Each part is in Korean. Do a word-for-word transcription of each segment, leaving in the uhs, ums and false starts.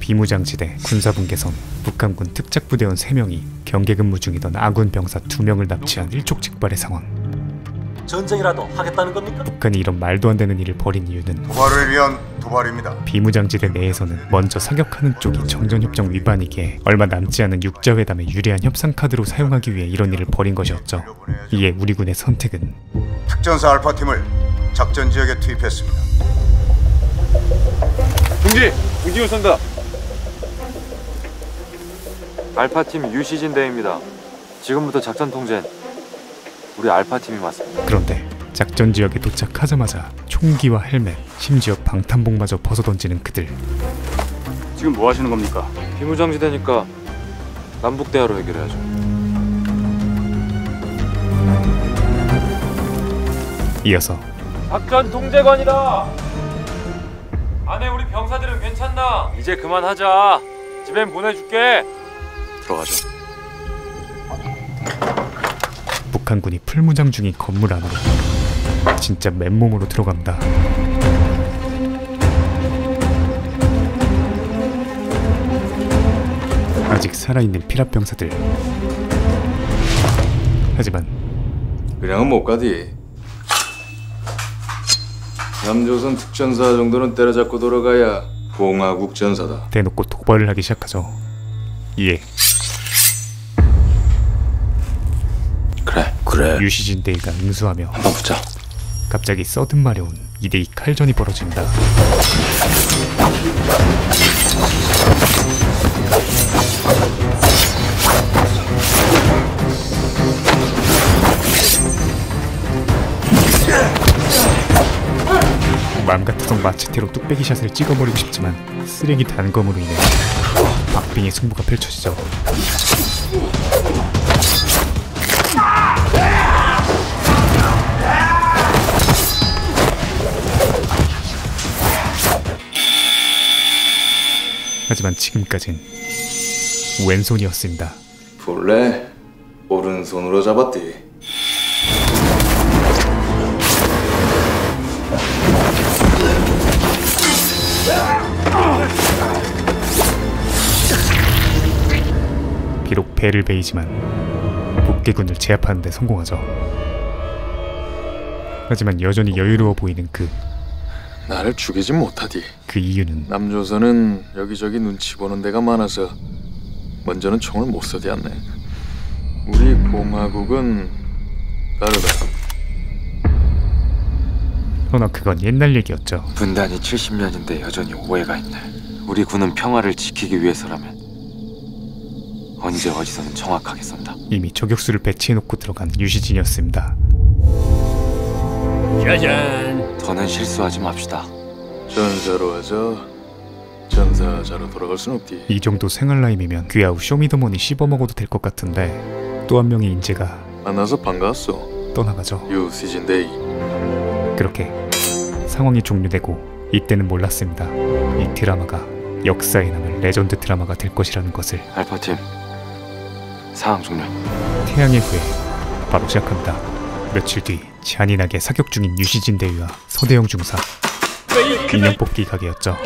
비무장지대 군사분계선 북한군 특작부대원 세 명이 경계근무 중이던 아군 병사 두 명을 납치한 일촉즉발의 상황. 전쟁이라도 하겠다는 겁니까? 북한이 이런 말도 안 되는 일을 벌인 이유는 도발을 위한 도발입니다. 비무장지대 내에서는 먼저 사격하는 쪽이 정전협정 위반이기에 얼마 남지 않은 육자회담에 유리한 협상카드로 사용하기 위해 이런 일을 벌인 것이었죠. 이에 우리 군의 선택은 특전사 알파팀을 작전지역에 투입했습니다. 중지! 우기우 선다! 알파팀 유시진 대입니다. 지금부터 작전 통제. 우리 알파팀이 맞습니다. 그런데 작전지역에 도착하자마자 총기와 헬멧, 심지어 방탄복마저 벗어던지는 그들. 지금 뭐 하시는 겁니까? 비무장지대니까 남북대화로 해결해야죠. 이어서 작전통제관이다! 안에 우리 병사들은 괜찮나? 이제 그만하자. 집엔 보내줄게. 들어가죠. 북한군이 풀무장 중인 건물 안으로 진짜 맨몸으로 들어간다. 아직 살아있는 피랍병사들. 하지만 그냥은 못 가디. 남조선 특전사 정도는 때려잡고 돌아가야 봉화국 전사다. 대놓고 도발을 하기 시작하죠. 이에 그래. 유시진 대위가 응수하며 한번 붙자. 갑자기 써든 마려운 이 대 이 칼전이 벌어진다. 마음 같아선 마체테로 뚝배기 샷을 찍어버리고 싶지만 쓰레기 단검으로 인해 박빙의 승부가 펼쳐지죠. 하지만 지금까진 왼손이었습니다. 본래 오른손으로 잡았디. 비록 배를 베이지만 북괴군을 제압하는 데 성공하죠. 하지만 여전히 여유로워 보이는 그 나를 죽이지 못하디. 그 이유는 남조선은 여기저기 눈치 보는 데가 많아서 먼저는 총을 못 쏘지 않네. 우리 공화국은 다르다. 허나 그건 옛날 얘기였죠. 분단이 칠십 년인데 여전히 오해가 있네. 우리 군은 평화를 지키기 위해서라면 언제 어디서는 정확하게 쏜다. 이미 저격수를 배치해놓고 들어간 유시진이었습니다. 짜잔! 더는 실수하지 맙시다. 전사로 하자. 전사자로 돌아갈 순 없디. 이 정도 생활라임이면 귀하우 쇼미더머니 씹어먹어도 될 것 같은데 또 한 명의 인재가 만나서 반가웠어. 떠나가죠. 유시진 데이. 그렇게 상황이 종료되고 이때는 몰랐습니다. 이 드라마가 역사에 남을 레전드 드라마가 될 것이라는 것을. 알파팀 상황 종료. 태양의 후예 바로 시작합니다. 며칠 뒤 잔인하게 사격 중인 유시진 대위와 서대영 중사. 인형 뽑기 가게였죠.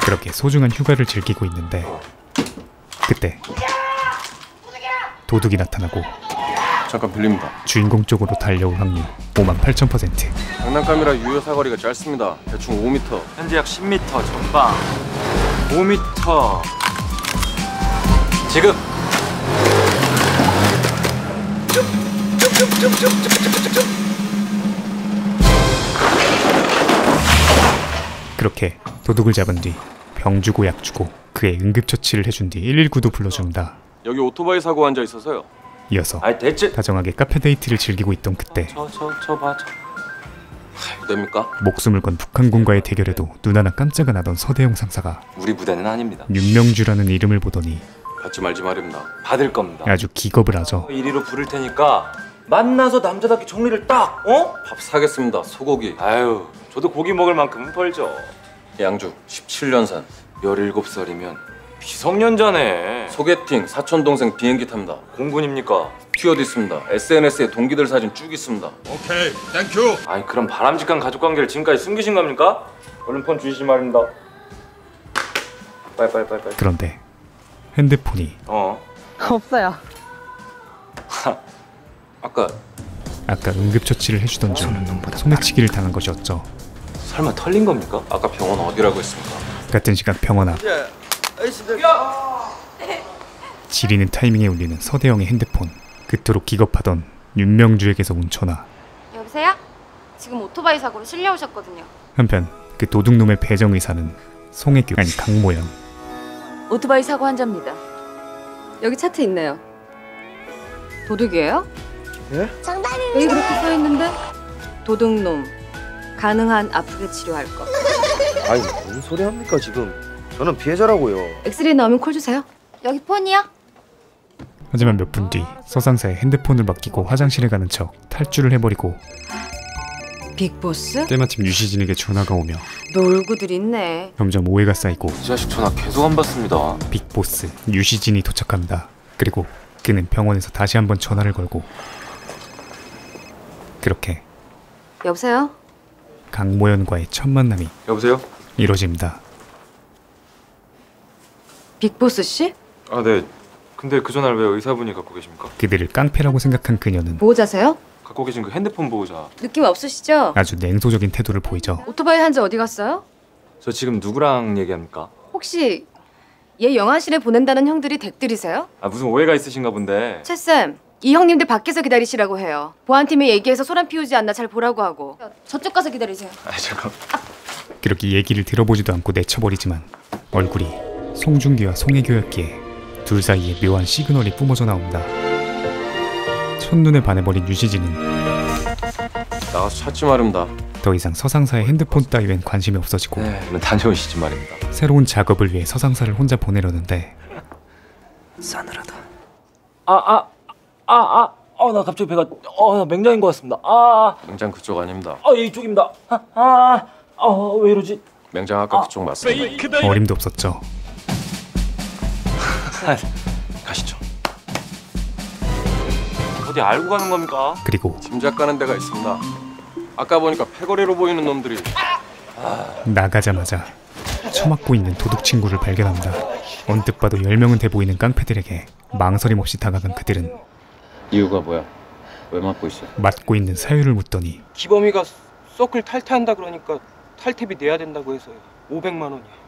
그렇게 소중한 휴가를 즐기고 있는데 그때 도둑이 나타나고 잠깐 빌립니다. 주인공 쪽으로 달려올 확률 오만 팔천 퍼센트. 장난감이라 유효 사거리가 짧습니다. 대충 오 미터. 현재 약 십 미터 전방. 오 미터. 지금. 그렇게 도둑을 잡은 뒤 병 주고 약 주고 그의 응급처치를 해준 뒤 일일구도 불러줍니다. 여기 오토바이 사고 앉아 있어서요. 이어서 아이, 대체... 다정하게 카페 데이트를 즐기고 있던 그때 저, 저, 저 봐, 저. 하, 됩니까? 목숨을 건 북한군과의 대결에도 눈 하나 깜짝 안 하던 서대영 상사가 우리 부대는 아닙니다. 윤명주라는 이름을 보더니 받지 말지 말입니다. 받을 겁니다. 아주 기겁을 하죠. 이리로 부를 테니까 만나서 남자답게 정리를 딱! 어? 밥 사겠습니다. 소고기. 아유, 저도 고기 먹을 만큼은 벌죠. 양주 십칠 년산. 열일곱 살이면 미성년자네. 소개팅, 사촌동생 비행기 탑니다. 공군입니까? 튀어도 있습니다. 에스엔에스에 동기들 사진 쭉 있습니다. 오케이, 땡큐! 아니, 그럼 바람직한 가족관계를 지금까지 숨기신 겁니까? 얼른 폰 주시지 말입니다. 빨리 빨리 빨리 빨리. 그런데 핸드폰이 어 없어요. 아까 아까 응급처치를 해주던 중 소매치기를 당한 것이었죠. 설마 털린 겁니까? 아까 병원 어디라고 했습니까? 같은 시간 병원 앞. 야, 아이씨들. 지리는 타이밍에 울리는 서대영의 핸드폰. 그토록 기겁하던 윤명주에게서 온 전화. 여보세요? 지금 오토바이 사고로 실려오셨거든요. 한편 그 도둑놈의 배정의사는 송혜교 아니 강모연. 오토바이 사고 환자입니다. 여기 차트 있네요. 도둑이에요? 예? 정답입니다. 여기 그렇게 써있는데? 도둑놈. 가능한 아프게 치료할 것. 아니 무슨 소리 합니까 지금. 저는 피해자라고요. 엑스레이 나오면 콜 주세요. 여기 폰이요? 하지만 몇 분 뒤 서상사에 핸드폰을 맡기고 화장실에 가는 척 탈출을 해버리고 빅보스? 때마침 유시진에게 전화가 오며 놀고들 있네. 점점 오해가 쌓이고 이 자식 전화 계속 안 받습니다. 빅보스 유시진이 도착합니다. 그리고 그는 병원에서 다시 한번 전화를 걸고 그렇게 여보세요? 강모연과의 첫 만남이 여보세요? 이루어집니다. 빅보스 씨? 아 네. 근데 그 전화를 왜 의사분이 갖고 계십니까? 그들을 깡패라고 생각한 그녀는 보호자세요? 갖고 계신 그 핸드폰 보호자 느낌 없으시죠? 아주 냉소적인 태도를 보이죠. 오토바이 환자 어디 갔어요? 저 지금 누구랑 얘기합니까? 혹시 얘 영화실에 보낸다는 형들이 댁들이세요? 아 무슨 오해가 있으신가 본데. 채쌤, 이 형님들 밖에서 기다리시라고 해요. 보안팀에 얘기해서 소란 피우지 않나 잘 보라고 하고. 저쪽 가서 기다리세요. 아 잠깐. 아. 그렇게 얘기를 들어보지도 않고 내쳐버리지만 얼굴이 송중기와 송혜교였기에 둘 사이에 묘한 시그널이 뿜어져 나옵니다. 첫눈에 반해버린 유시진은 나가서 찾지 말입니다. 더 이상 서상사의 핸드폰 따위엔 관심이 없어지고 네, 다녀오시지 말입니다. 새로운 작업을 위해 서상사를 혼자 보내려는데 싸늘하다. 아아아아어나 아, 아, 갑자기 배가 어 맹장인 것 같습니다. 아 맹장 그쪽 아닙니다. 아 이쪽입니다. 아아아 아, 왜 이러지? 맹장 아까 아, 그쪽 맞습니다. 어림도 없었죠. 가시죠. 어디 알고 가는 겁니까? 그리고 짐작 가는 데가 있습니다. 아까 보니까 패거리로 보이는 놈들이 아... 나가자마자 처맞고 있는 도둑 친구를 발견합니다. 언뜻 봐도 열 명은 돼 보이는 깡패들에게 망설임 없이 다가간 그들은 이유가 뭐야? 왜 맞고 있어? 맞고 있는 사유를 묻더니 기범이가 서클 탈퇴한다 그러니까 탈퇴비 내야 된다고 해서 오백만 원이야.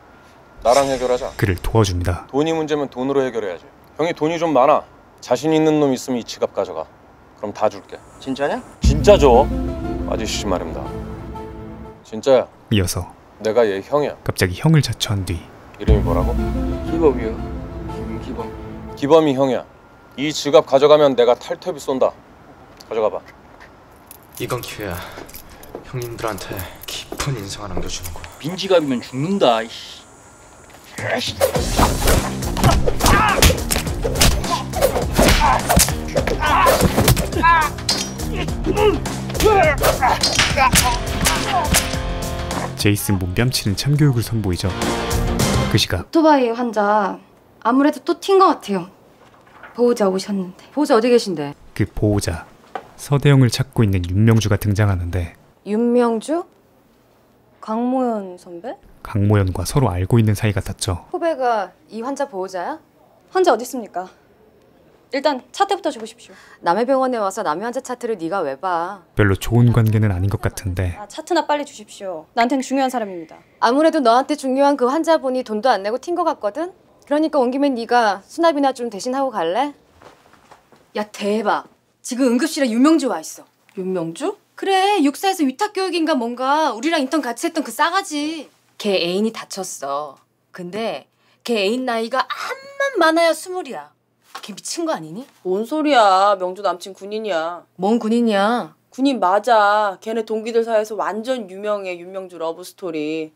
나랑 해결하자. 그를 도와줍니다. 돈이 문제면 돈으로 해결해야지. 형이 돈이 좀 많아. 자신 있는 놈 있으면 이 지갑 가져가. 그럼 다 줄게. 진짜냐? 진짜죠. 빠지시지 말입니다. 진짜야. 이어서 내가 얘 형이야. 갑자기 형을 자처한 뒤 이름이 뭐라고? 기범이요. 김기범. 기범이 형이야. 이 지갑 가져가면 내가 탈퇴비 쏜다. 가져가봐. 이건 기회야. 형님들한테 깊은 인상을 남겨주는 거야. 빈 지갑이면 죽는다. 이씨. 제이슨 몸뺨치는 참교육을 선보이죠. 그 시각 오토바이 환자 아무래도 또 튄 것 같아요. 보호자 오셨는데. 보호자 어디 계신데? 그 보호자 서대영을 찾고 있는 윤명주가 등장하는데. 윤명주? 강모연 선배? 강모연과 서로 알고 있는 사이 같았죠. 후배가 이 환자 보호자야? 환자 어디 있습니까? 일단 차트부터 주십시오. 남의 병원에 와서 남의 환자 차트를 네가 왜 봐? 별로 좋은 관계는 아닌 것 같은데. 아, 차트나 빨리 주십시오. 나한테는 중요한 사람입니다. 아무래도 너한테 중요한 그 환자분이 돈도 안 내고 튄 것 같거든? 그러니까 온 김에 네가 수납이나 좀 대신하고 갈래? 야 대박! 지금 응급실에 윤명주 와 있어. 윤명주? 그래, 육사에서 위탁교육인가 뭔가 우리랑 인턴 같이 했던 그 싸가지. 걔 애인이 다쳤어. 근데 걔 애인 나이가 암만 많아야 스물이야. 걔 미친 거 아니니? 뭔 소리야. 명주 남친 군인이야. 뭔 군인이야? 군인 맞아. 걔네 동기들 사이에서 완전 유명해. 윤명주 러브스토리.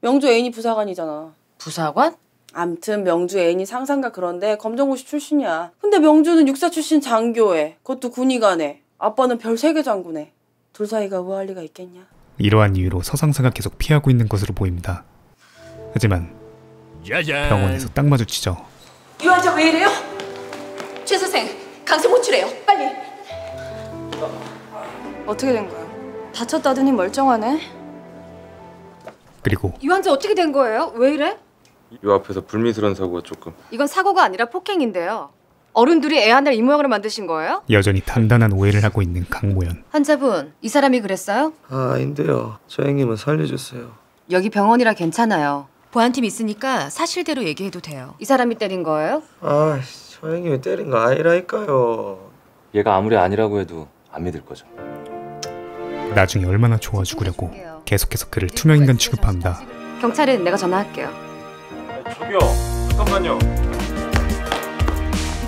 명주 애인이 부사관이잖아. 부사관? 암튼 명주 애인이 상상가 그런데 검정고시 출신이야. 근데 명주는 육사 출신 장교에. 그것도 군의관에. 아빠는 별 세 개 장군에. 둘 사이가 우아할 리가 있겠냐? 이러한 이유로 서상사가 계속 피하고 있는 것으로 보입니다. 하지만 짜잔. 병원에서 딱 마주치죠. 이 환자 왜 이래요? 최 선생, 강세 호출해요. 빨리. 어떻게 된 거야? 다쳤다더니 멀쩡하네. 그리고 이 환자 어떻게 된 거예요? 왜 이래? 요 앞에서 불미스러운 사고가 조금. 이건 사고가 아니라 폭행인데요. 어른들이 애 하나를 이 모양으로 만드신 거예요? 여전히 단단한 오해를 하고 있는 강모연. 환자분, 이 사람이 그랬어요? 아, 아닌데요. 저 형님은 살려주세요. 여기 병원이라 괜찮아요. 보안팀 있으니까 사실대로 얘기해도 돼요. 이 사람이 때린 거예요? 아, 저 형님이 때린 거 아니라니까요. 얘가 아무리 아니라고 해도 안 믿을 거죠. 나중에 얼마나 좋아 죽으려고 계속해서 그를 투명인간 취급한다. 경찰에 내가 전화할게요. 저기요, 잠깐만요.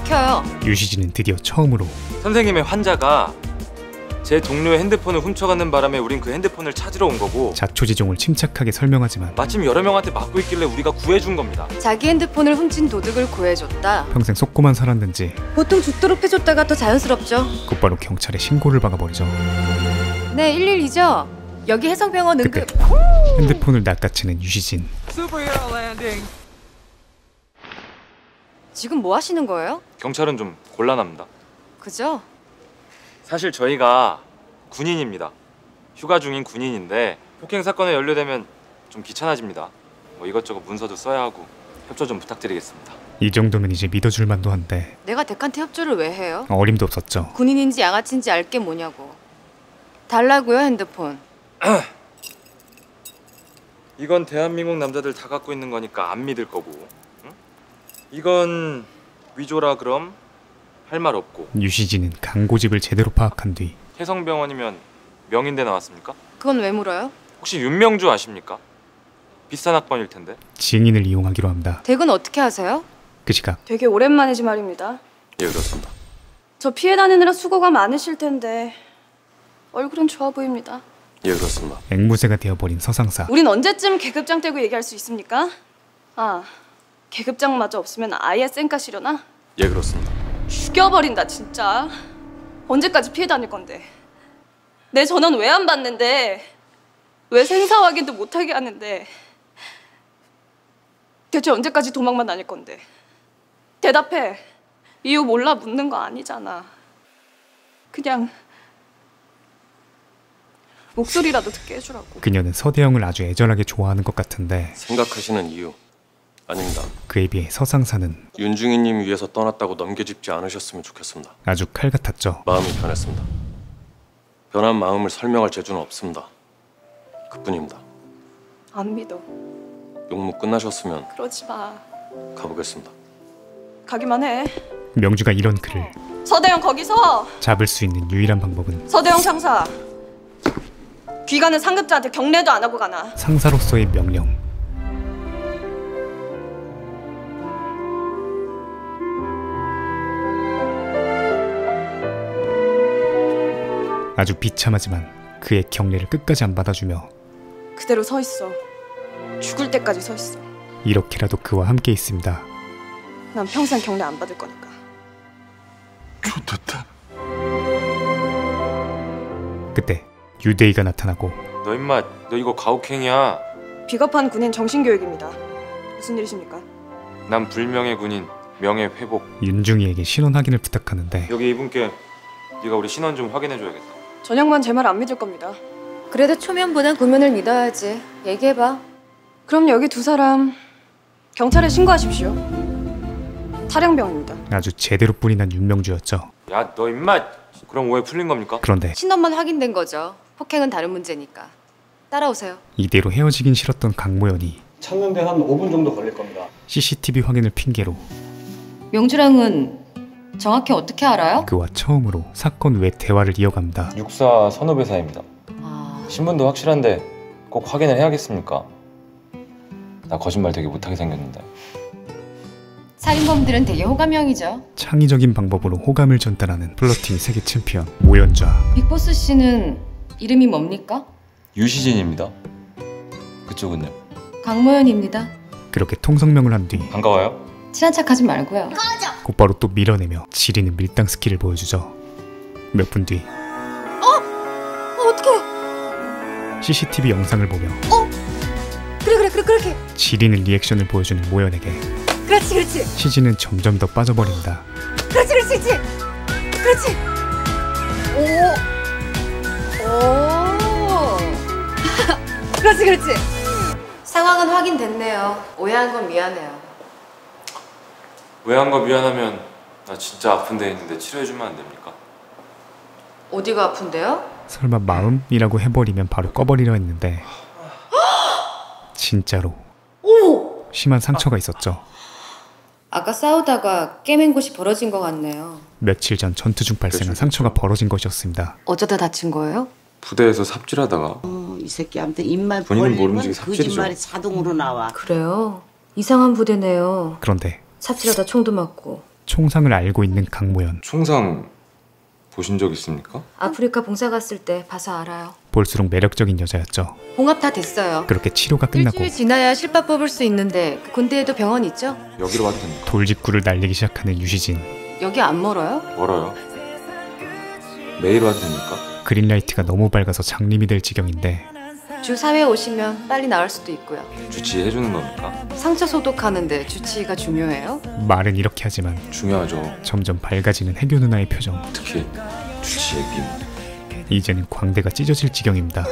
비켜요. 유시진은 드디어 처음으로 선생님의 환자가 제 동료의 핸드폰을 훔쳐가는 바람에 우린 그 핸드폰을 찾으러 온 거고, 자초지종을 침착하게 설명하지만 마침 여러 명한테 맞고 있길래 우리가 구해준 겁니다. 자기 핸드폰을 훔친 도둑을 구해줬다. 평생 속고만 살았는지 보통 죽도록 해줬다가 더 자연스럽죠. 곧바로 경찰에 신고를 박아버리죠. 네, 일일이죠. 여기 해성병원 응급. 그때 핸드폰을 낚아채는 유시진. 지금 뭐 하시는 거예요? 경찰은 좀 곤란합니다. 그죠? 사실 저희가 군인입니다. 휴가 중인 군인인데 폭행 사건에 연루되면 좀 귀찮아집니다. 뭐 이것저것 문서도 써야 하고 협조 좀 부탁드리겠습니다. 이 정도면 이제 믿어줄 만도 한데. 내가 덱한테 협조를 왜 해요? 어림도 없었죠. 군인인지 양아치인지 알게 뭐냐고. 달라고요, 핸드폰. 이건 대한민국 남자들 다 갖고 있는 거니까 안 믿을 거고. 응? 이건 위조라 그럼? 할 말 없고. 유시진은 강고집을 제대로 파악한 뒤. 해성병원이면 명인대 나왔습니까? 그건 왜 물어요? 혹시 윤명주 아십니까? 비싼 학번일 텐데. 증인을 이용하기로 합니다. 댁은 어떻게 하세요? 그 시각. 되게 오랜만이지 말입니다. 예, 그렇습니다. 저 피해 다니느라 수고가 많으실 텐데 얼굴은 좋아 보입니다. 예, 그렇습니다. 앵무새가 되어버린 서상사. 우린 언제쯤 계급장 떼고 얘기할 수 있습니까? 아, 계급장마저 없으면 아예 쌩까시려나? 예, 그렇습니다. 죽여버린다 진짜. 언제까지 피해 다닐 건데. 내 전원 왜 안 받는데. 왜 생사 확인도 못하게 하는데. 대체 언제까지 도망만 다닐 건데. 대답해. 이유 몰라 묻는 거 아니잖아. 그냥 목소리라도 듣게 해주라고. 그녀는 서대영을 아주 애절하게 좋아하는 것 같은데. 생각하시는 이유 아닙니다. 그에 비해 서상사는 윤중희님 위해서 떠났다고 넘겨짚지 않으셨으면 좋겠습니다. 아주 칼 같았죠. 마음이 변했습니다. 변한 마음을 설명할 재주는 없습니다. 그뿐입니다. 안 믿어. 용무 끝나셨으면. 그러지 마. 가보겠습니다. 가기만 해. 명주가 이런 글을. 서대영 거기서. 잡을 수 있는 유일한 방법은. 서대영 상사. 귀가는 상급자한테 경례도 안 하고 가나. 상사로서의 명령. 아주 비참하지만 그의 경례를 끝까지 안 받아주며 그대로 서 있어. 죽을 때까지 서 있어. 이렇게라도 그와 함께 있습니다. 난 평생 경례 안 받을 거니까. 좋았다. 그때 유대희가 나타나고. 너 임마, 너 이거 가혹행위야. 비겁한 군인 정신교육입니다. 무슨 일이십니까? 난 불명예 군인 명예 회복. 윤중이에게 신원 확인을 부탁하는데. 여기 이분께 네가 우리 신원 좀 확인해줘야겠다. 저녁만 제 말 안 믿을 겁니다. 그래도 초면보단 구면을 믿어야지. 얘기해봐. 그럼 여기 두 사람 경찰에 신고하십시오. 탈영병입니다. 아주 제대로 뿔이 난 윤명주였죠. 야, 너 임마. 그럼 오해 풀린 겁니까? 그런데 신원만 확인된 거죠. 폭행은 다른 문제니까. 따라오세요. 이대로 헤어지긴 싫었던 강모연이. 찾는데 한 오 분 정도 걸릴 겁니다. 씨씨티비 확인을 핑계로. 명주랑은 정확히 어떻게 알아요? 그와 처음으로 사건 외 대화를 이어갑니다. 육사 선후배사입니다. 아... 신분도 확실한데 꼭 확인을 해야겠습니까? 나 거짓말 되게 못하게 생겼는데. 살인범들은 되게 호감형이죠. 창의적인 방법으로 호감을 전달하는 플러팅 세계 챔피언 모연좌. 빅보스 씨는 이름이 뭡니까? 유시진입니다. 그쪽은요? 강모연입니다. 그렇게 통성명을 한 뒤. 반가워요. 친한 척 하지 말고요. 꺼져! 곧바로 또 밀어내며 지리는 밀당 스킬을 보여주죠. 몇 분 뒤. 어? 어, 어떡해. 씨씨티비 영상을 보며. 어? 그래 그래 그래 그렇게. 지리는 리액션을 보여주는 모연에게. 그렇지 그렇지. 시진은 점점 더 빠져버린다. 그렇지 그렇지 그렇지. 그렇지. 오. 오. 그렇지 그렇지. 상황은 확인됐네요. 오해한 건 미안해요. 오해한 거 미안하면 나 진짜 아픈 데 있는데 치료해주면 안 됩니까? 어디가 아픈데요? 설마 마음이라고 해버리면 바로 꺼버리려 했는데 진짜로 오! 심한 상처가 있었죠. 아까 싸우다가 깨맨 곳이 벌어진 것 같네요. 며칠 전 전투 중 발생한 상처가 벌어진 것이었습니다. 어쩌다 다친 거예요? 부대에서 삽질하다가 어, 이 새끼 아무튼 입만 벌리면 거짓말이 자동으로 나와. 그래요? 이상한 부대네요. 그런데 삽질하다 총도 맞고. 총상을 앓고 있는 강모연. 총상 보신 적 있습니까? 아프리카 봉사 갔을 때 봐서 알아요. 볼수록 매력적인 여자였죠. 봉합 다 됐어요. 그렇게 치료가 끝나고 일주일 지나야 실밥 뽑을 수 있는데 그 군대에도 병원 있죠? 여기로 와도 됩니까? 돌직구를 날리기 시작하는 유시진. 여기 안 멀어요? 멀어요. 매일 와도 됩니까? 그린라이트가 너무 밝아서 장님이 될 지경인데 주 사 회 오시면 빨리 나을 수도 있고요. 주치해주는 겁니까? 상처 소독하는데 주치가 중요해요? 말은 이렇게 하지만 중요하죠. 점점 밝아지는 해교 누나의 표정. 특히 주치의 미모. 이제는 광대가 찢어질 지경입니다.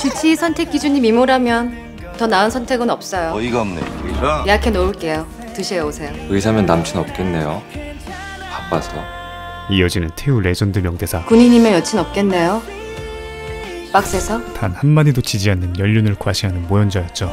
주치의 선택 기준이 미모라면 더 나은 선택은 없어요. 어이가 없네. 의사? 예약해 놓을게요. 두 시에 오세요. 의사면 남친 없겠네요. 바빠서. 이어지는 태우 레전드 명대사. 군인이면 여친 없겠네요. 빡세서? 단 한마디도 지지 않는 연륜을 과시하는 모연자였죠.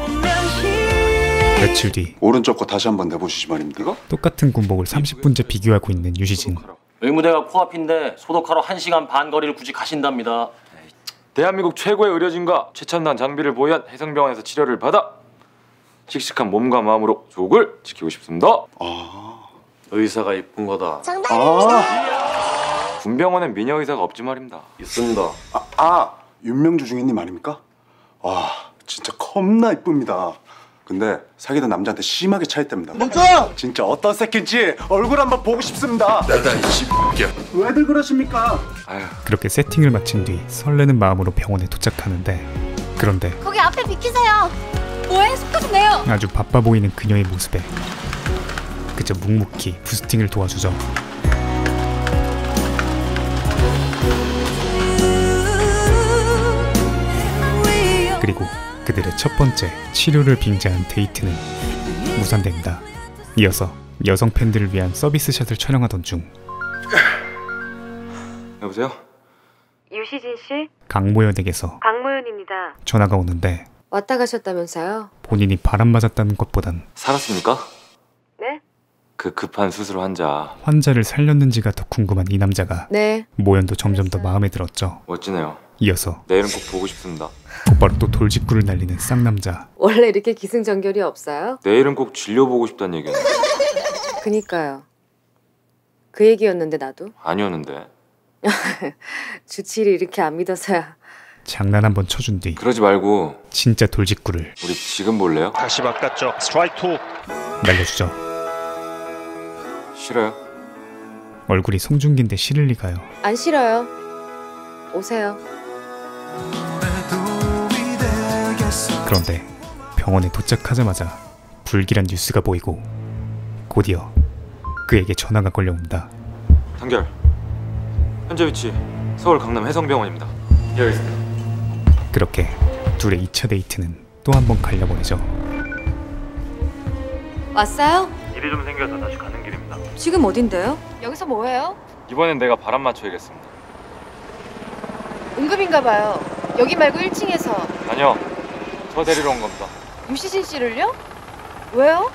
며칠 뒤 오른쪽 거 다시 한번 내보시지 말입니다. 이거? 똑같은 군복을 삼십 분째 비교하고 있는 유시진. 의무대가 코앞인데 소독하러 한 시간 반 거리를 굳이 가신답니다. 에이. 대한민국 최고의 의료진과 최첨단 장비를 보유한 해성병원에서 치료를 받아 씩씩한 몸과 마음으로 조국을 지키고 싶습니다. 아, 의사가 이쁜 거다. 정답입니다. 아. 군병원엔 미녀 의사가 없지 말입니다. 있습니다. 아, 아. 윤명주 중위님 아닙니까? 아 진짜 겁나 이쁩니다. 근데 사귀던 남자한테 심하게 차였답니다. 멈춰! 진짜 어떤 새끼인지 얼굴 한번 보고 싶습니다. 나단 씨야. 왜들 그러십니까? 아휴. 그렇게 세팅을 마친 뒤 설레는 마음으로 병원에 도착하는데 그런데 거기 앞에 비키세요. 뭐해? 속도 좀 내요. 아주 바빠 보이는 그녀의 모습에 그저 묵묵히 부스팅을 도와주죠. 그리고 그들의 첫 번째 치료를 빙자한 데이트는 무산됩니다. 이어서 여성 팬들을 위한 서비스 샷을 촬영하던 중 여보세요? 유시진 씨? 강모연에게서 강모연입니다. 전화가 오는데 왔다 가셨다면서요? 본인이 바람 맞았다는 것보단 살았습니까? 네? 그 급한 수술 환자 환자를 살렸는지가 더 궁금한 이 남자가 네 모연도 점점 더 마음에 들었죠. 멋지네요. 이어서 내일은 꼭 보고 싶습니다. 곧바로 또 돌직구를 날리는 쌍남자. 원래 이렇게 기승전결이 없어요? 내일은 꼭 진료보고 싶다는 얘기였는데. 그니까요. 그 얘기였는데 나도? 아니었는데. 주치를 이렇게 안 믿어서야. 장난 한번 쳐준 뒤 그러지 말고 진짜 돌직구를 우리 지금 볼래요? 다시 바꿨죠. 스트라이크 날려주죠. 싫어요? 얼굴이 송중기인데 싫을 리가요. 안 싫어요. 오세요. 그런데 병원에 도착하자마자 불길한 뉴스가 보이고 곧이어 그에게 전화가 걸려옵니다. 단결. 현재 위치 서울 강남 해성병원입니다. 여기 있습니다. 그렇게 둘의 이 차 데이트는 또 한 번 갈려버리죠. 왔어요? 일이 좀 생겨서 다시 가는 길입니다. 지금 어딘데요? 여기서 뭐해요? 이번엔 내가 바람 맞춰야겠습니다. 응급인가 봐요. 여기 말고 일 층에서. 아니요. 저 데리러 온 겁니다. 유시진 씨를요? 왜요?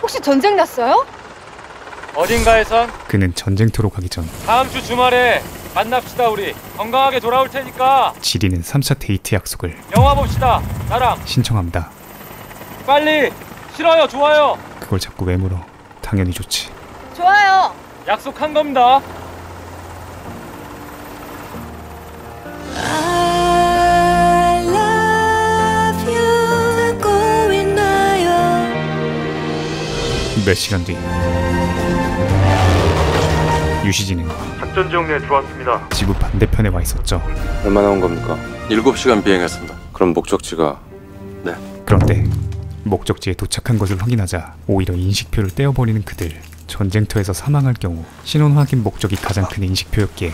혹시 전쟁 났어요? 어딘가에선 그는 전쟁터로 가기 전 다음 주 주말에 만납시다. 우리 건강하게 돌아올 테니까. 지리는 삼 차 데이트 약속을 영화 봅시다. 나랑 신청합니다. 빨리. 싫어요. 좋아요. 그걸 자꾸 왜 물어. 당연히 좋지. 좋아요. 약속한 겁니다. 몇 시간 뒤 유시진은 작전 지역내에 들어왔습니다. 지구 반대편에 와 있었죠. 얼마나 온 겁니까? 일곱 시간 비행했습니다. 그럼 목적지가... 네. 그런데 목적지에 도착한 것을 확인하자 오히려 인식표를 떼어버리는 그들. 전쟁터에서 사망할 경우 신원 확인 목적이 가장 큰 인식표였기에.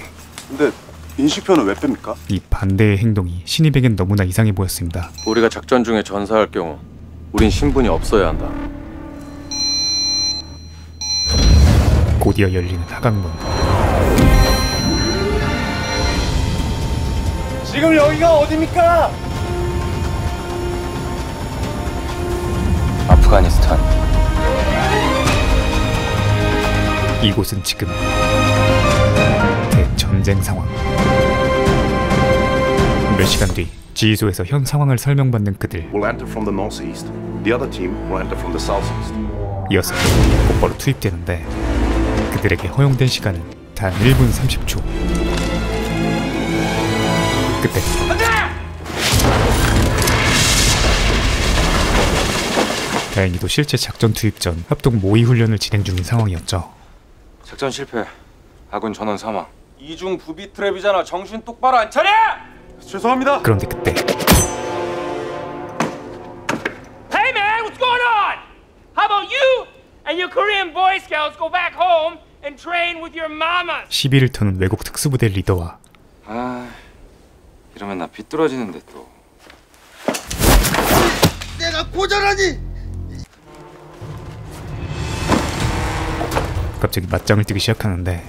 근데 인식표는 왜 뺍니까? 이 반대의 행동이 신입에겐 너무나 이상해 보였습니다. 우리가 작전 중에 전사할 경우 우린 신분이 없어야 한다. 곧이어 열리는 하강문. 지금 여기가 어디입니까? 아프가니스탄. 이곳은 지금 대전쟁 상황. 몇 시간 뒤 지휘소에서 현 상황을 설명받는 그들. 여섯 팀이 곧바로 투입되는데 그들에게 허용된 시간은 단 일 분 삼십 초. 그때 다행히도 실제 작전 투입 전 합동 모의 훈련을 진행 중인 상황이었죠. 작전 실패. 아군 전원 사망. 이중 부비 트랩이잖아. 정신 똑바로 안 차려! 죄송합니다. 그런데 그때 Hey man, what's going on? How about you and your Korean Boy Scouts go back home and train with your mamas? 시비를 터는 외국 특수부대 리더와 아, 이러면 나 삐뚤어지는데 또 내가 고자라니! 갑자기 맞짱을 뜨기 시작하는데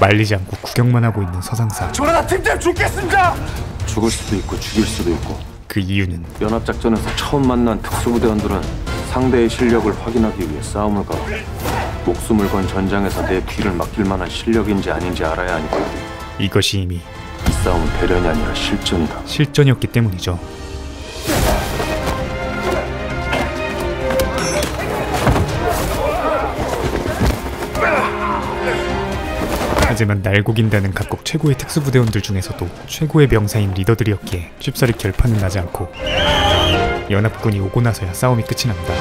말리지 않고 구경만 하고 있는 서상사. 저러다 팀장 죽겠습니다. 죽을 수도 있고 죽일 수도 있고. 그 이유는 연합작전에서 처음 만난 특수부대원들은 상대의 실력을 확인하기 위해 싸움을 가고 목숨을 건 전장에서 내 뒤를 맡길 만한 실력인지 아닌지 알아야 하니까. 이것이 이미 이 싸움은 대련이 아니라 실전이다. 실전이었기 때문이죠. 하지만 날고긴다는 각국 최고의 특수부대원들 중에서도 최고의 명사인 리더들이었기에 쉽사리 결판은 나지 않고 연합군이 오고 나서야 싸움이 끝이 납니다.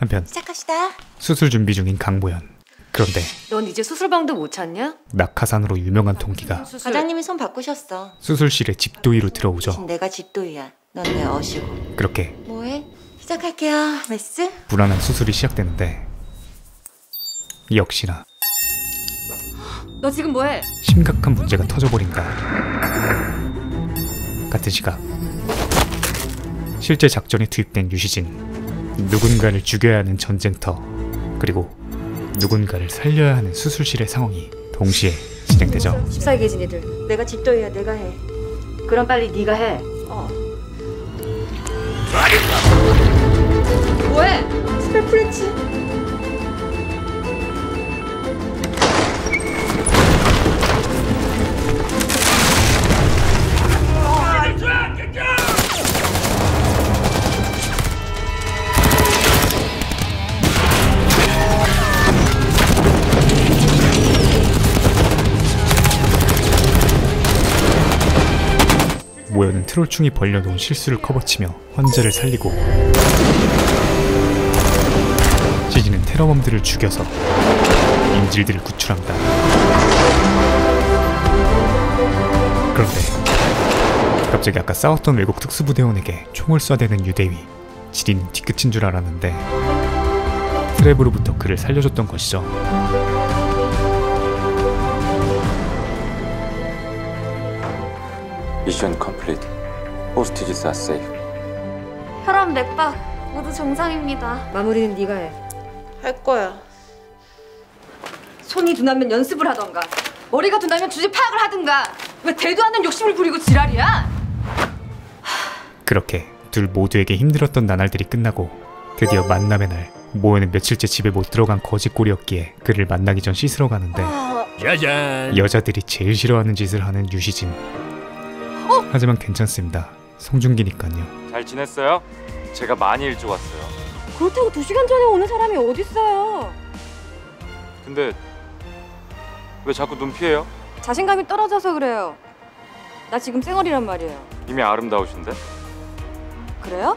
한편 수술 준비 중인 강모연. 그런데 넌 이제 수술방도 못 찾냐? 낙하산으로 유명한 동기가 과장님이 손 바꾸셨어. 수술실에 집도위로 들어오죠. 내가 집도위야. 넌 내 어시고. 그렇게 뭐해? 시작할게요. 메스? 불안한 수술이 시작되는데 역시나 너 지금 뭐해? 심각한 문제가 터져버린다. 같은 시각 실제 작전에 투입된 유시진. 누군가를 죽여야 하는 전쟁터, 그리고 누군가를 살려야 하는 수술실의 상황이 동시에 진행되죠. 십사 개 진이들 내가 집도해야. 내가 해. 그럼 빨리 네가 해. 어. 뭐해? 스펠 프렌치. 모여는 트롤충이 벌려놓은 실수를 커버치며 환자를 살리고, 시진은 테러범들을 죽여서 인질들을 구출한다. 그런데 갑자기 아까 싸웠던 외국 특수부대원에게 총을 쏴대는 유대위. 지린은 뒤끝인 줄 알았는데 트랩으로부터 그를 살려줬던 것이죠. 미션 컴플리트. 호스티지스 아 세이프. 혈압 맥박 모두 정상입니다. 마무리는 네가 해. 할 거야. 손이 둔하면 연습을 하던가, 머리가 둔하면 주제 파악을 하든가. 왜 대도 않는 욕심을 부리고 지랄이야? 그렇게 둘 모두에게 힘들었던 나날들이 끝나고 드디어 만남의 날. 모에는 며칠째 집에 못 들어간 거지꼴이었기에 그를 만나기 전 씻으러 가는데 어... 짜잔! 여자들이 제일 싫어하는 짓을 하는 유시진. 어? 하지만 괜찮습니다. 성준기니까요. 잘 지냈어요? 제가 많이 일찍 왔어요. 그렇다고 두 시간 전에 오는 사람이 어딨어요? 근데 왜 자꾸 눈 피해요? 자신감이 떨어져서 그래요. 나 지금 쌩얼이란 말이에요. 이미 아름다우신데? 그래요?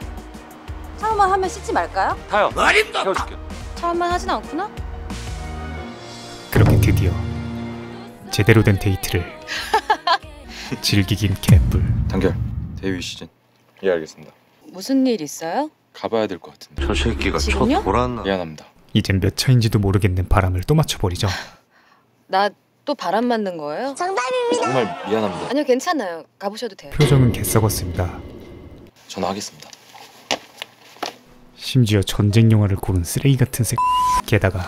차원만 하면 씻지 말까요? 타요. 태워줄게요. 차원만 하진 않구나? 그렇게 드디어 제대로 된 데이트를 즐기긴 개뿔. 단결. 대위 시즌. 예 알겠습니다. 무슨 일 있어요? 가봐야 될 것 같은데. 저 새끼가 저 돌았나. 미안합니다. 이젠 몇 차인지도 모르겠는 바람을 또 맞춰버리죠. 나 또 바람 맞는 거예요? 정답입니다. 정말 미안합니다. 아니요, 괜찮아요. 가보셔도 돼요. 표정은 개썩었습니다. 전화하겠습니다. 심지어 전쟁 영화를 고른 쓰레기 같은 새 게다가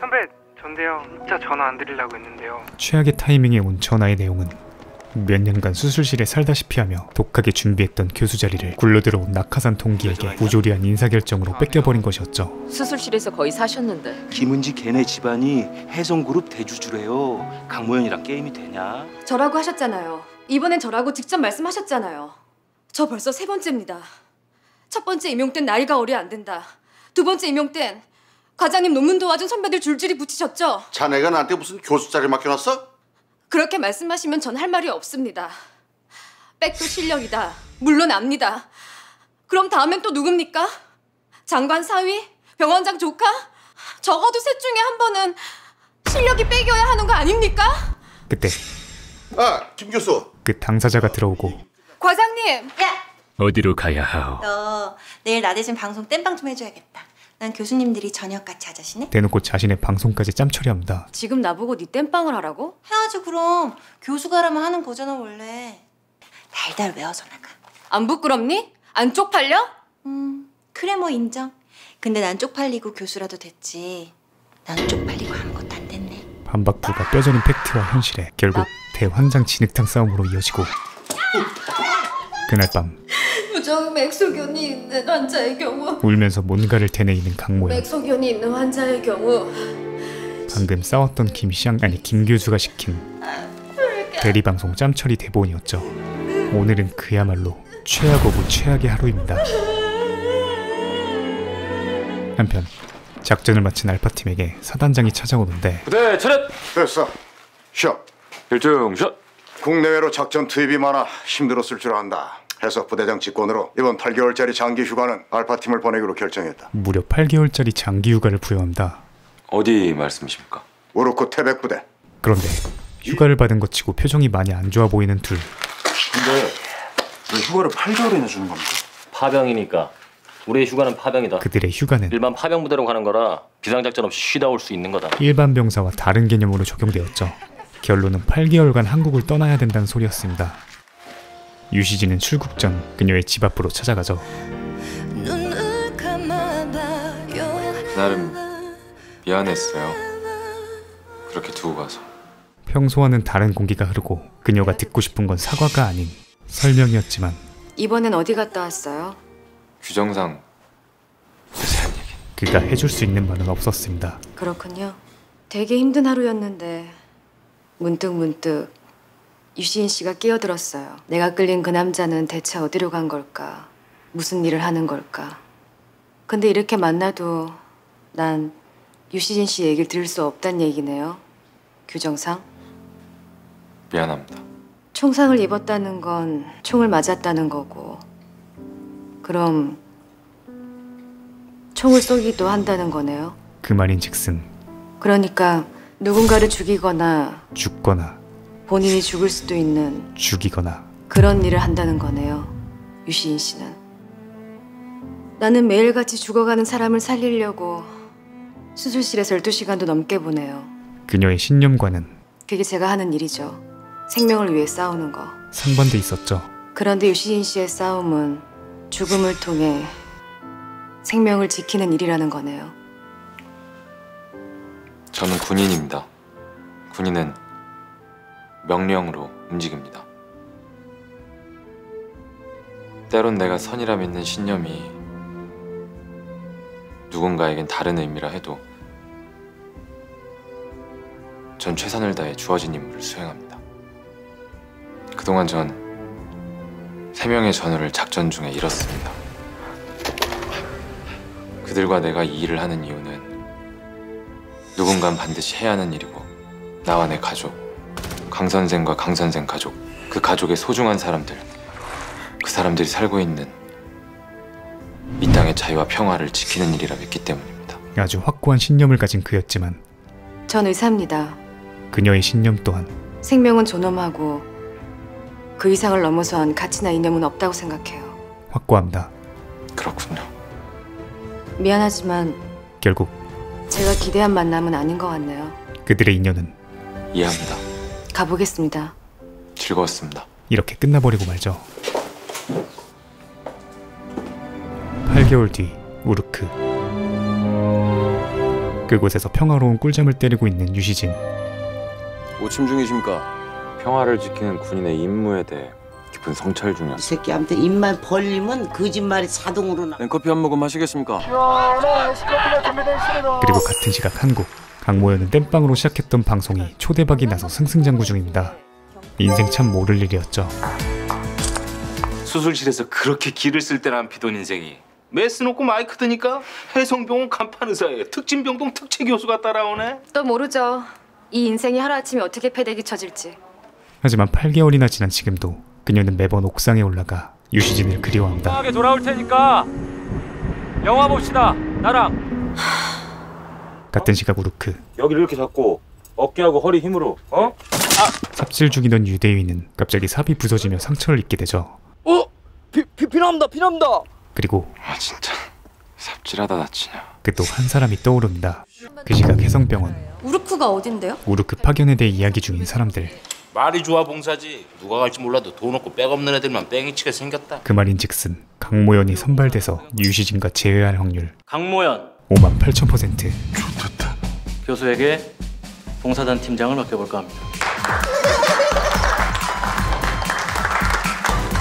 선배, 전대요. 진짜 전화 안 드리려고 했는데요. 최악의 타이밍에 온 전화의 내용은 몇 년간 수술실에 살다시피 하며 독하게 준비했던 교수 자리를 굴러들어온 낙하산 동기에게 부조리한 인사결정으로 뺏겨버린 것이었죠. 수술실에서 거의 사셨는데. 김은지 걔네 집안이 해성그룹 대주주래요. 강모연이랑 게임이 되냐? 저라고 하셨잖아요. 이번엔 저라고 직접 말씀하셨잖아요. 저 벌써 세 번째입니다. 첫 번째 임용 땐 나이가 어려 안 된다. 두 번째 임용 땐 과장님 논문 도와준 선배들 줄줄이 붙이셨죠? 자네가 나한테 무슨 교수 자리 맡겨놨어? 그렇게 말씀하시면 전 할 말이 없습니다. 백도 실력이다. 물론 압니다. 그럼 다음엔 또 누굽니까? 장관 사위? 병원장 조카? 적어도 셋 중에 한 번은 실력이 백이어야 하는 거 아닙니까? 그때 아, 김 교수! 그 당사자가 들어오고 과장님! 야! 어디로 가야 하오? 너 내일 나 대신 방송 땜빵 좀 해줘야겠다. 난 교수님들이 저녁같이 아저씨네? 대놓고 자신의 방송까지 짬처리합니다. 지금 나보고 니 땜빵을 하라고? 해야지 그럼. 교수가라면 하는 거잖아 원래. 달달 외워서 나가. 안 부끄럽니? 안 쪽팔려? 음 그래 뭐 인정. 근데 난 쪽팔리고 교수라도 됐지. 난 쪽팔리고 아무것도 안 됐네. 반박불가 뼈저린 팩트와 현실에 결국 나... 대환장 진흙탕 싸움으로 이어지고. 그날 밤 맥소견이 있는 환자의 경우 울면서 뭔가를 되뇌이는 강모연. 맥소견이 있는 환자의 경우 방금 싸웠던 김시양 아니 김교수가 시킨 대리방송 짬처리 대본이었죠. 오늘은 그야말로 최악 오브 최악의 하루입니다. 한편 작전을 마친 알파팀에게 사단장이 찾아오는데. 부대 차렷! 됐어. 샷. 일중 샷. 국내외로 작전 투입이 많아 힘들었을 줄 안다. 해서 부대장 직권으로 이번 팔 개월짜리 장기 휴가는 알파팀을 보내기로 결정했다. 무려 팔 개월짜리 장기 휴가를 부여합니다. 어디 말씀이십니까? 우르크 태백 부대. 그런데 휴가를 받은 것 치고 표정이 많이 안 좋아 보이는 둘. 근데 왜 휴가를 팔 개월이나 주는 겁니까? 파병이니까. 우리의 휴가는 파병이다. 그들의 휴가는 일반 파병 부대로 가는 거라 비상작전 없이 쉬다 올 수 있는 거다. 일반 병사와 다른 개념으로 적용되었죠. 결론은 팔 개월간 한국을 떠나야 된다는 소리였습니다. 유시진은 출국 전 그녀의 집 앞으로 찾아가죠. 나름 미안했어요. 그렇게 두고 가서. 평소와는 다른 공기가 흐르고 그녀가 듣고 싶은 건 사과가 아닌 설명이었지만. 이번엔 어디 갔다 왔어요? 규정상 자세한 얘기. 그가 해줄 수 있는 말은 없었습니다. 그렇군요. 되게 힘든 하루였는데 문득 문득 유시인 씨가 끼어들었어요. 내가 끌린 그 남자는 대체 어디로 간 걸까? 무슨 일을 하는 걸까? 근데 이렇게 만나도 난 유시진 씨 얘기를 들을 수 없단 얘기네요. 규정상? 미안합니다. 총상을 입었다는 건 총을 맞았다는 거고 그럼 총을 쏘기도 한다는 거네요? 그 말인즉슨 그러니까 누군가를 죽이거나 죽거나 본인이 죽을 수도 있는 죽이거나 그런 일을 한다는 거네요. 유시인 씨는. 나는 매일같이 죽어가는 사람을 살리려고 수술실에서 열두 시간도 넘게 보내요. 그녀의 신념과는 그게 제가 하는 일이죠. 생명을 위해 싸우는 거. 상반돼 있었죠. 그런데 유시인 씨의 싸움은 죽음을 통해 생명을 지키는 일이라는 거네요. 저는 군인입니다. 군인은 명령으로 움직입니다. 때론 내가 선이라 믿는 신념이 누군가에겐 다른 의미라 해도 전 최선을 다해 주어진 임무를 수행합니다. 그동안 전 세 명의 전우를 작전 중에 잃었습니다. 그들과 내가 이 일을 하는 이유는 누군간 반드시 해야 하는 일이고 나와 내 가족 강 선생과 강 선생 가족, 그 가족의 소중한 사람들, 그 사람들이 살고 있는 이 땅의 자유와 평화를 지키는 일이라 믿기 때문입니다. 아주 확고한 신념을 가진 그였지만 전 의사입니다. 그녀의 신념 또한 생명은 존엄하고 그 이상을 넘어선 가치나 이념은 없다고 생각해요. 확고합니다. 그렇군요. 미안하지만 결국 제가 기대한 만남은 아닌 것 같네요. 그들의 인연은 이해합니다. 가보겠습니다. 즐거웠습니다. 이렇게 끝나버리고 말죠. 팔 개월 뒤 우르크. 그곳에서 평화로운 꿀잠을 때리고 있는 유시진. 오침 중이십니까? 평화를 지키는 군인의 임무에 대해 깊은 성찰 중이었어. 이 새끼 아무튼 입만 벌리면 거짓말이 자동으로 나. 냉커피 한 모금 마시겠습니까? 그리고 같은 시각 한국. 강모연은 땜빵으로 시작했던 방송이 초대박이 나서 승승장구 중입니다. 인생 참 모를 일이었죠. 수술실에서 그렇게 기를 쓸 때나 안 피던 인생이 메스 놓고 마이크 드니까 해성병원 간판 의사예요. 특진병동 특채 교수가 따라오네. 또 모르죠. 이 인생이 하루아침에 어떻게 패대기 쳐질지. 하지만 팔 개월이나 지난 지금도 그녀는 매번 옥상에 올라가 유시진을 그리워한다. 편하게 돌아올 테니까 영화 봅시다. 나랑. 같은 시각 우르크. 여기를 이렇게 잡고 어깨하고 허리 힘으로. 어? 아! 삽질 죽이던 유대인은 갑자기 삽이 부서지며 상처를 입게 되죠. 어? 피, 피, 피납니다. 피납니다. 그리고 아 진짜 삽질하다 다치냐. 그 또 한 사람이 떠오릅니다. 그 시각 해성병원. 우르크가 어딘데요? 우르크 파견에 대해 이야기 중인 사람들. 말이 좋아 봉사지. 누가 갈지 몰라도 돈 없고 백 없는 애들만 뺑이치게 생겼다. 그 말인즉슨 강모연이 선발돼서 유시진과 재회할 확률 강모연 오만 팔천 퍼센트. 좋다. 교수에게 봉사단 팀장을 맡겨볼까 합니다.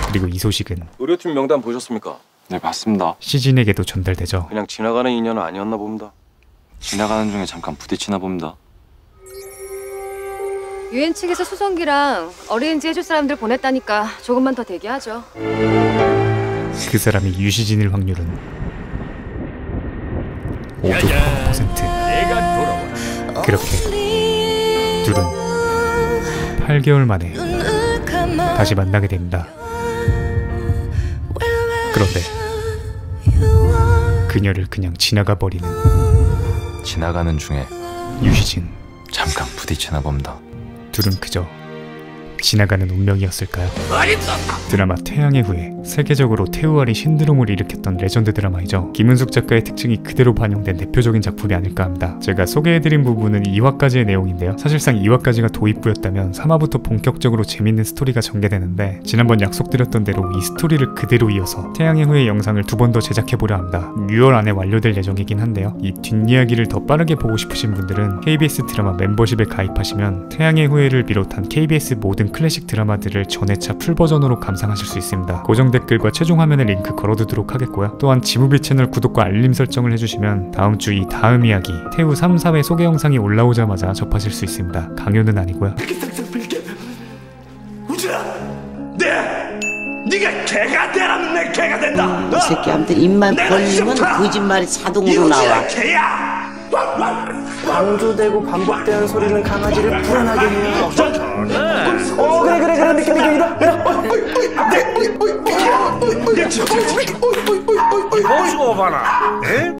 그리고 이 소식은 의료팀 명단 보셨습니까? 네, 봤습니다. 시진에게도 전달되죠. 그냥 지나가는 인연은 아니었나 봅니다. 지나가는 중에 잠깐 부딪히나 봅니다. 유엔 측에서 수송기랑 어린이집 해줄 사람들 보냈다니까 조금만 더 대기하죠. 그 사람이 유시진일 확률은 오백팔 퍼센트. 그렇게 둘은 팔 개월 만에 다시 만나게 됩니다. 그런데 그녀를 그냥 지나가 버리는. 지나가는 중에 유시진 잠깐 부딪히나 봅니다. 둘은 그저 지나가는 운명이었을까요? 드라마 태양의 후예. 세계적으로 태우아리 신드롬을 일으켰던 레전드 드라마이죠. 김은숙 작가의 특징이 그대로 반영된 대표적인 작품이 아닐까 합니다. 제가 소개해드린 부분은 이 화까지의 내용인데요. 사실상 이 화까지가 도입부였다면 삼 화부터 본격적으로 재밌는 스토리가 전개되는데, 지난번 약속드렸던 대로 이 스토리를 그대로 이어서 태양의 후예 영상을 두 번 더 제작해보려 합니다. 유월 안에 완료될 예정이긴 한데요. 이 뒷이야기를 더 빠르게 보고 싶으신 분들은 케이비에스 드라마 멤버십에 가입하시면 태양의 후예를 비롯한 케이비에스 모든 클래식 드라마들을 전회차 풀버전으로 감상하실 수 있습니다. 고정 댓글과 최종 화면에 링크 걸어두도록 하겠고요. 또한 지무비 채널 구독과 알림 설정을 해주시면 다음주 이 다음 이야기 태우 삼, 사 회 소개 영상이 올라오자마자 접하실 수 있습니다. 강요는 아니고요. 우진아! 네! 네가 개가 되라면 내 개가 된다! 이 새끼 아무튼 입만 벌리면 거짓말이 자동으로 나와. 개야! 강조되고 반복되는 소리는 강아지를 불안하게 해요. 어 그래 그래 그래 느낌 느낌이다. 내 죽어 봐라. 에?